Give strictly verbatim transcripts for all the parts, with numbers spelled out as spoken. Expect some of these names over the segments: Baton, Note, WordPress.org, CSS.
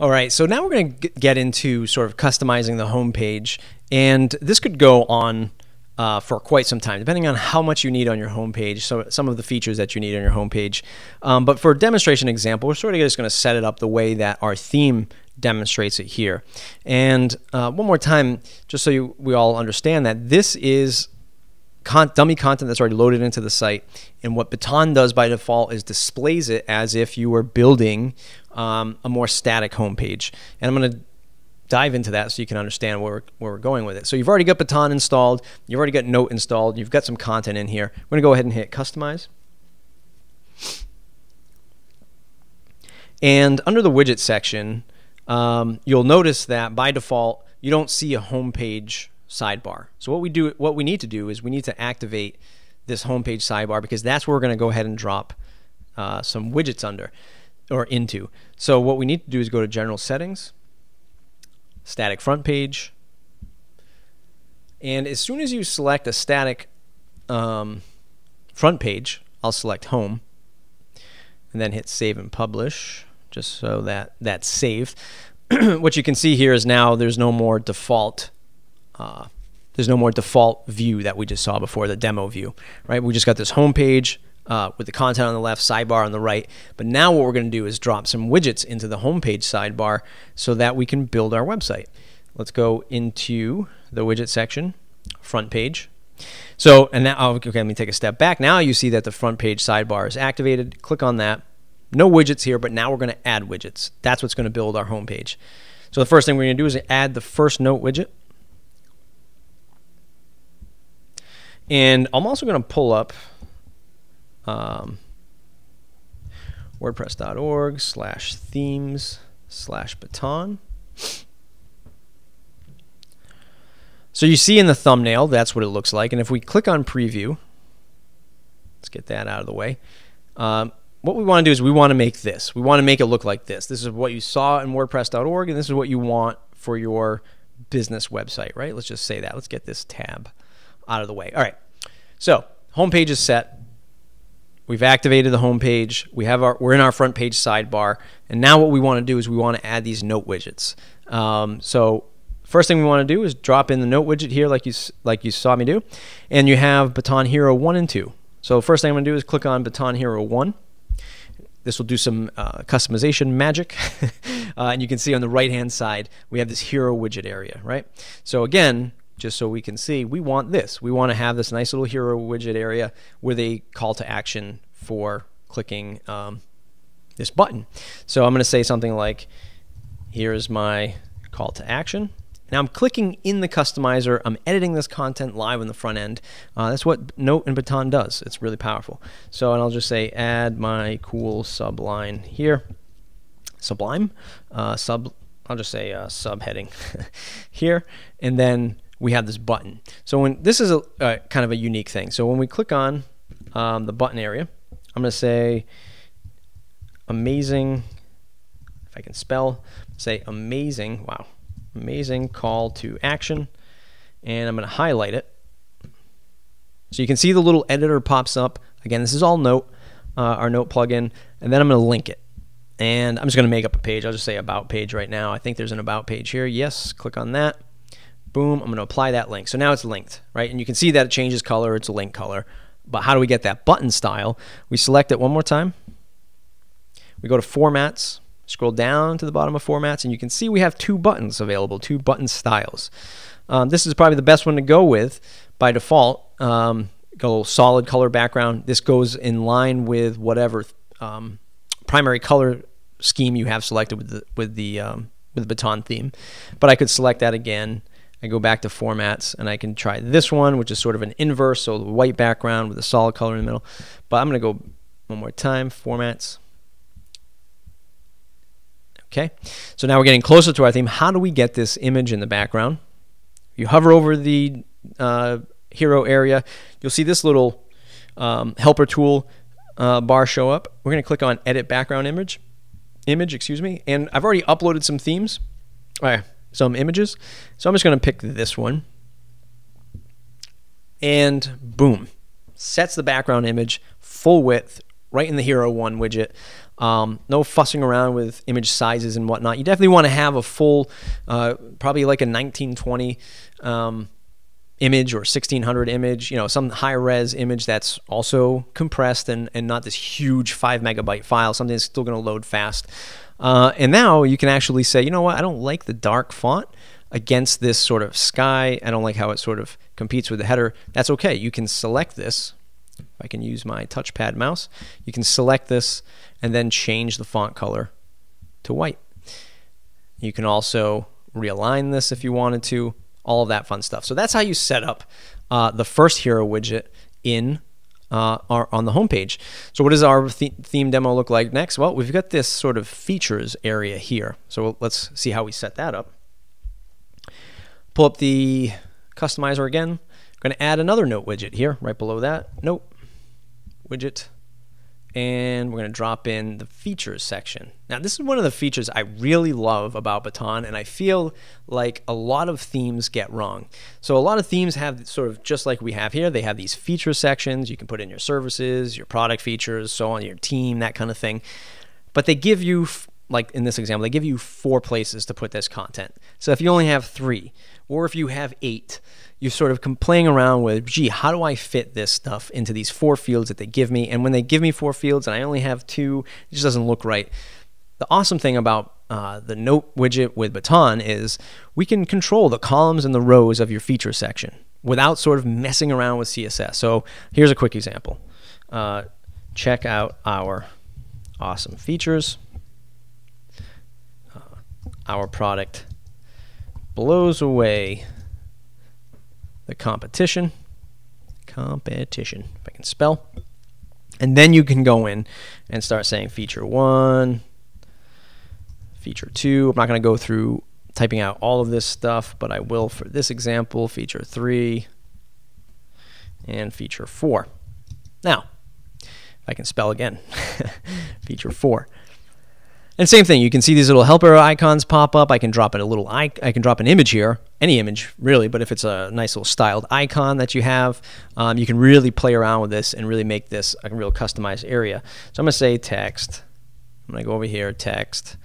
All right, so now we're going to get into sort of customizing the home page, and this could go on uh, for quite some time, depending on how much you need on your home page, so some of the features that you need on your home page. Um, but for a demonstration example, we're sort of just going to set it up the way that our theme demonstrates it here. And uh, one more time, just so you, we all understand that this is con dummy content that's already loaded into the site. And what Baton does by default is displays it as if you were building um, a more static homepage. And I'm going to dive into that so you can understand where we're, where we're going with it. So you've already got Baton installed. You've already got Note installed. You've got some content in here. I'm going to go ahead and hit Customize. And under the widget section, Um, you'll notice that by default you don't see a homepage sidebar. So what we do, what we need to do is we need to activate this homepage sidebar, because that's where we're going to go ahead and drop uh, some widgets under or into. So what we need to do is go to General Settings, Static Front Page, and as soon as you select a static um, front page, I'll select Home, and then hit Save and Publish. Just so that that's saved. What you can see here is now there's no more default uh, there's no more default view that we just saw before, the demo view, right? We just got this home page uh, with the content on the left, sidebar on the right, but now what we're going to do is drop some widgets into the home page sidebar so that we can build our website. Let's go into the widget section, front page. So and now, okay, let me take a step back. Now you see that the front page sidebar is activated. Click on that. No widgets here, but now we're going to add widgets. That's what's going to build our home page. So the first thing we're going to do is add the first Note widget. And I'm also going to pull up um, WordPress.org slash themes slash Baton. So you see in the thumbnail, that's what it looks like. And if we click on preview, let's get that out of the way. Um, What we want to do is we want to make this. We want to make it look like this. This is what you saw in WordPress dot org, and this is what you want for your business website, right? Let's just say that. Let's get this tab out of the way. All right. So homepage is set. We've activated the homepage. We have our, we're in our front page sidebar, and now what we want to do is we want to add these Note widgets. Um, so first thing we want to do is drop in the Note widget here, like you like you saw me do, and you have Baton Hero one and two. So first thing I'm going to do is click on Baton Hero one. This will do some uh, customization magic. uh, and you can see on the right-hand side, we have this hero widget area, right? So again, just so we can see, we want this. We want to have this nice little hero widget area with a call to action for clicking um, this button. So I'm going to say something like, here's my call to action. Now I'm clicking in the customizer. I'm editing this content live in the front end. Uh, that's what Note and Baton does. It's really powerful. So, and I'll just say, add my cool subline here. Sublime. Uh, sub. I'll just say uh, subheading here. And then we have this button. So when this is a uh, kind of a unique thing. So when we click on um, the button area, I'm going to say amazing. If I can spell, say amazing. Wow. Amazing call to action, and I'm going to highlight it so you can see the little editor pops up. Again, this is all Note, uh, our Note plugin, and then I'm going to link it, and I'm just going to make up a page. I'll just say about page right now. I think there's an about page here. Yes, click on that. Boom, I'm going to apply that link. So now it's linked, right? And you can see that it changes color. It's a link color. But how do we get that button style? We select it one more time. We go to Formats. Scroll down to the bottom of Formats, and you can see we have two buttons available, two button styles. Um, this is probably the best one to go with by default. Um, go solid color background. This goes in line with whatever um, primary color scheme you have selected with the with the um, with the Baton theme. But I could select that again. I go back to Formats, and I can try this one, which is sort of an inverse, so the white background with a solid color in the middle. But I'm going to go one more time, Formats. Okay, so now we're getting closer to our theme. How do we get this image in the background? You hover over the uh, hero area. You'll see this little um, helper tool uh, bar show up. We're going to click on Edit Background Image, image, excuse me. And I've already uploaded some themes, uh, some images. So I'm just going to pick this one. And boom, sets the background image full width right in the Hero One widget. Um, no fussing around with image sizes and whatnot. You definitely want to have a full, uh, probably like a nineteen twenty um, image or sixteen hundred image, you know, some high res image that's also compressed and, and not this huge five megabyte file, something that's still going to load fast. Uh, and now you can actually say, you know what, I don't like the dark font against this sort of sky. I don't like how it sort of competes with the header. That's okay. You can select this. If I can use my touchpad mouse, you can select this and then change the font color to white. You can also realign this if you wanted to, all of that fun stuff. So that's how you set up uh, the first Hero widget in uh, our, on the homepage. So what does our th theme demo look like next? Well, we've got this sort of features area here. So let's see how we set that up. Pull up the customizer again. I'm going to add another Note widget here, right below that. Note widget. And we're going to drop in the features section. Now, this is one of the features I really love about Baton, and I feel like a lot of themes get wrong. So a lot of themes have sort of, just like we have here, they have these feature sections. You can put in your services, your product features, so on, your team, that kind of thing. But they give you, like in this example, they give you four places to put this content. So if you only have three, or if you have eight, you're sort of playing around with, gee, how do I fit this stuff into these four fields that they give me? And when they give me four fields and I only have two, it just doesn't look right. The awesome thing about uh, the Note widget with Baton is we can control the columns and the rows of your feature section without sort of messing around with C S S. So here's a quick example. Uh, check out our awesome features. Uh, our product blows away the competition, competition, if I can spell. And then you can go in and start saying feature one, feature two. I'm not going to go through typing out all of this stuff, but I will for this example, feature three and feature four. Now, if I can spell again, feature four. And same thing, you can see these little helper icons pop up. I can drop in a little I, I can drop an image here, any image really, but if it's a nice little styled icon that you have, um, you can really play around with this and really make this a real customized area. So I'm gonna say text. I'm gonna go over here, text,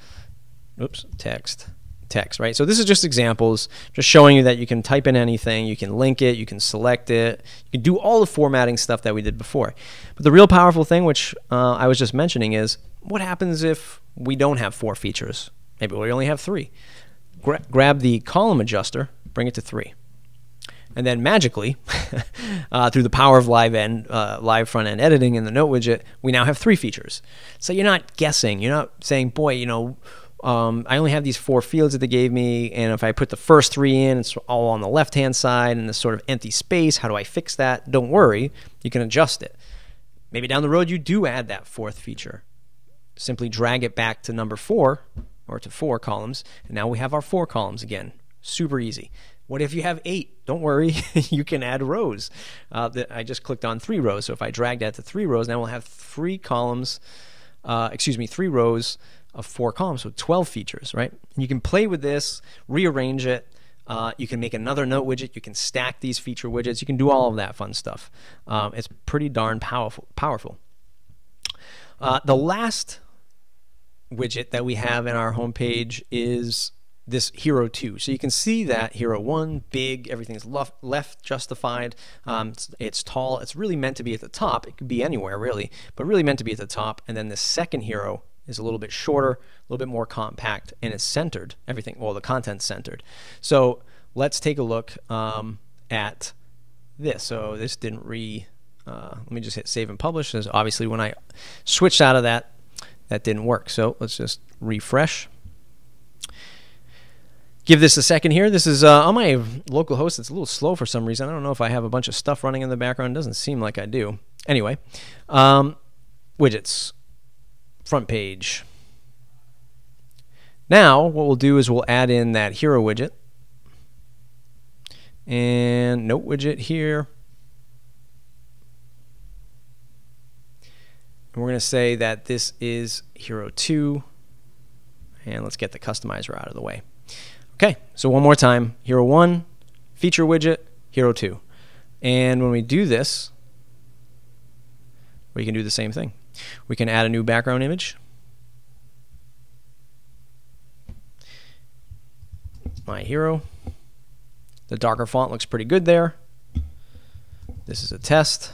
oops, text, text, right? So this is just examples, just showing you that you can type in anything, you can link it, you can select it, you can do all the formatting stuff that we did before. But the real powerful thing, which uh, I was just mentioning, is what happens if we don't have four features? Maybe we only have three. Gra grab the column adjuster, bring it to three. And then magically, uh, through the power of live, end, uh, live front end editing in the Note widget, we now have three features. So you're not guessing, you're not saying, boy, you know, um, I only have these four fields that they gave me, and if I put the first three in, it's all on the left-hand side in this sort of empty space, how do I fix that? Don't worry, you can adjust it. Maybe down the road you do add that fourth feature. Simply drag it back to number four or to four columns, and now we have our four columns again. Super easy. What if you have eight? Don't worry, you can add rows. Uh, the, I just clicked on three rows, so if I drag that to three rows, now we'll have three columns, uh, excuse me, three rows of four columns, so twelve features, right? And you can play with this, rearrange it. Uh, you can make another Note widget. You can stack these feature widgets. You can do all of that fun stuff. Um, it's pretty darn powerful. powerful. Uh, the last widget that we have in our homepage is this Hero two. So you can see that Hero one, big, everything's left, left justified, um, it's, it's tall, it's really meant to be at the top, it could be anywhere really, but really meant to be at the top, and then the second Hero is a little bit shorter, a little bit more compact, and it's centered, everything, well the content's centered. So let's take a look um, at this. So this didn't re, uh, let me just hit save and publish, because obviously when I switched out of that, that didn't work. So let's just refresh. Give this a second here. This is uh, on my local host. It's a little slow for some reason. I don't know if I have a bunch of stuff running in the background. It doesn't seem like I do. Anyway, um, widgets, front page. Now what we'll do is we'll add in that Hero widget and Note widget here. We're going to say that this is Hero two, and let's get the customizer out of the way. Okay, so one more time, Hero one, feature widget, Hero two. And when we do this, we can do the same thing. We can add a new background image. My hero. The darker font looks pretty good there. This is a test.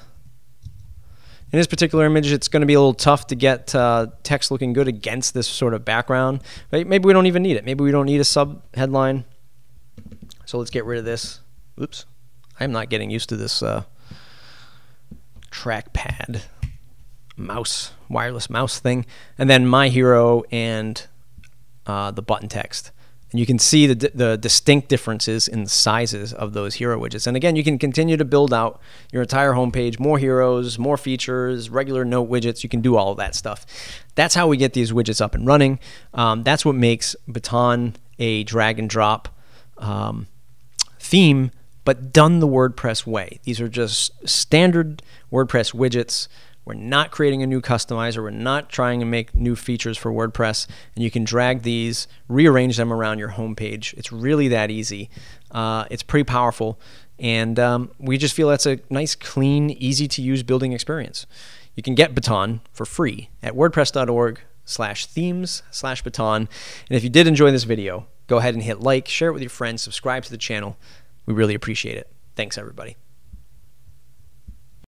In this particular image, it's going to be a little tough to get uh, text looking good against this sort of background. Maybe we don't even need it. Maybe we don't need a sub headline. So let's get rid of this. Oops. I'm not getting used to this uh, trackpad mouse, wireless mouse thing. And then my hero and uh, the button text. And you can see the, the distinct differences in the sizes of those hero widgets. And again, you can continue to build out your entire homepage, more heroes, more features, regular note widgets. You can do all of that stuff. That's how we get these widgets up and running. Um, that's what makes Baton a drag and drop um, theme, but done the WordPress way. These are just standard WordPress widgets. We're not creating a new customizer. We're not trying to make new features for WordPress. And you can drag these, rearrange them around your homepage. It's really that easy. Uh, it's pretty powerful. And um, we just feel that's a nice, clean, easy-to-use building experience. You can get Baton for free at WordPress.org slash themes slash Baton. And if you did enjoy this video, go ahead and hit like, share it with your friends, subscribe to the channel. We really appreciate it. Thanks, everybody.